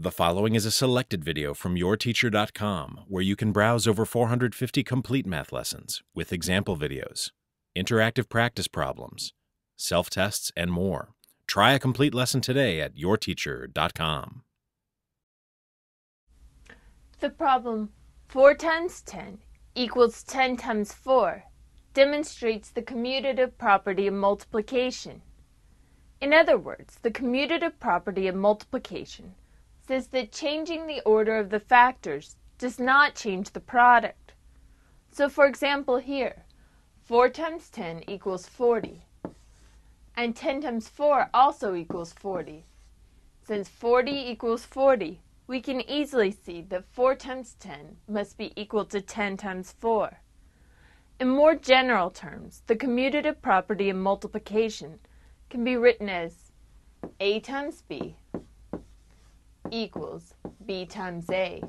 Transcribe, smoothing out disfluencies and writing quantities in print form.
The following is a selected video from yourteacher.com, where you can browse over 450 complete math lessons with example videos, interactive practice problems, self-tests, and more. Try a complete lesson today at yourteacher.com. The problem 4 times 10 equals 10 times 4 demonstrates the commutative property of multiplication. In other words, the commutative property of multiplication says that changing the order of the factors does not change the product. So for example here, 4 times 10 equals 40, and 10 times 4 also equals 40. Since 40 equals 40, we can easily see that 4 times 10 must be equal to 10 times 4. In more general terms, the commutative property of multiplication can be written as A times B equals B times A.